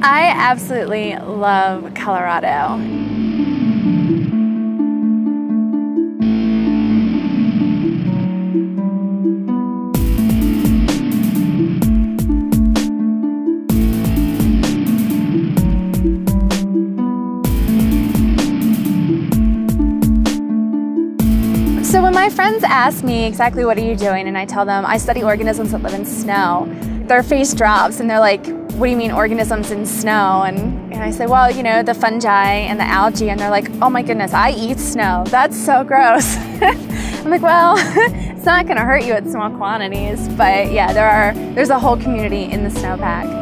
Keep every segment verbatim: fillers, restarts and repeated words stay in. I absolutely love Colorado. So when my friends ask me exactly what are you doing, and I tell them I study organisms that live in snow, their face drops and they're like, what do you mean organisms in snow? And, and I say, well, you know, the fungi and the algae, and they're like, oh my goodness, I eat snow. That's so gross. I'm like, well, it's not gonna hurt you at small quantities, but yeah, there are, there's a whole community in the snowpack.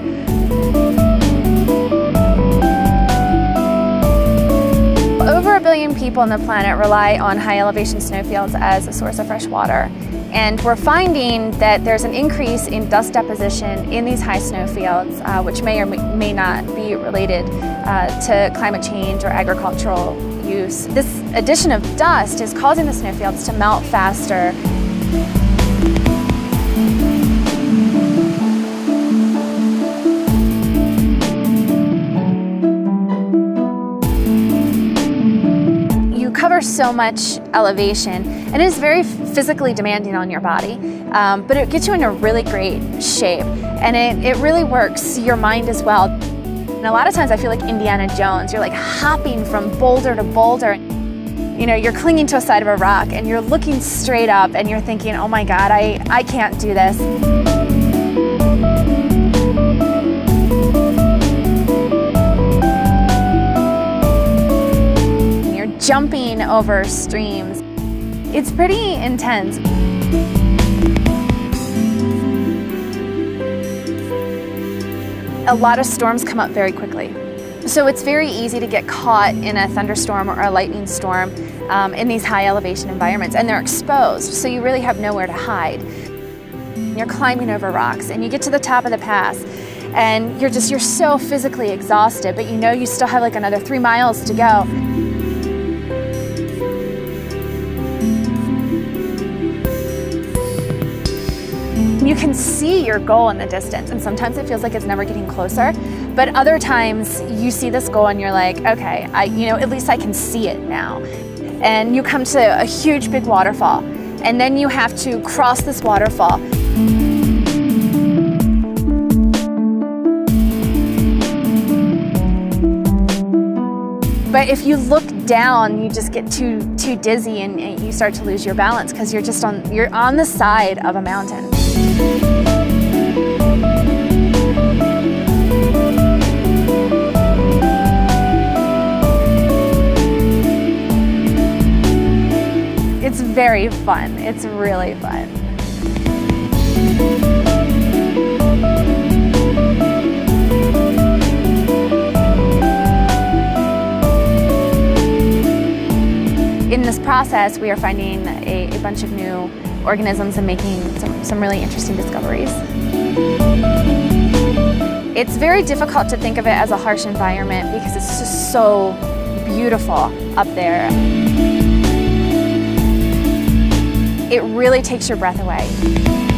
Over a billion people on the planet rely on high elevation snowfields as a source of fresh water. And we're finding that there's an increase in dust deposition in these high snowfields, uh, which may or may not be related uh, to climate change or agricultural use. This addition of dust is causing the snowfields to melt faster. So much elevation, and it is very physically demanding on your body, um, but it gets you in a really great shape, and it, it really works your mind as well. And a lot of times I feel like Indiana Jones. You're like hopping from boulder to boulder. You know, you're clinging to a side of a rock and you're looking straight up and you're thinking, oh my God, I, I can't do this. Jumping over streams. It's pretty intense. A lot of storms come up very quickly. So it's very easy to get caught in a thunderstorm or a lightning storm um, in these high elevation environments, and they're exposed, so you really have nowhere to hide. You're climbing over rocks and you get to the top of the pass and you're just, you're so physically exhausted, but you know you still have like another three miles to go. You can see your goal in the distance, and sometimes it feels like it's never getting closer, but other times you see this goal and you're like, okay, I, you know, at least I can see it now. And you come to a huge big waterfall, and then you have to cross this waterfall. But if you look down, you just get too too dizzy and, and you start to lose your balance because you're just on you're on the side of a mountain. It's very fun. It's really fun. In this process, we are finding a, a bunch of new organisms and making some, some really interesting discoveries. It's very difficult to think of it as a harsh environment because it's just so beautiful up there. It really takes your breath away.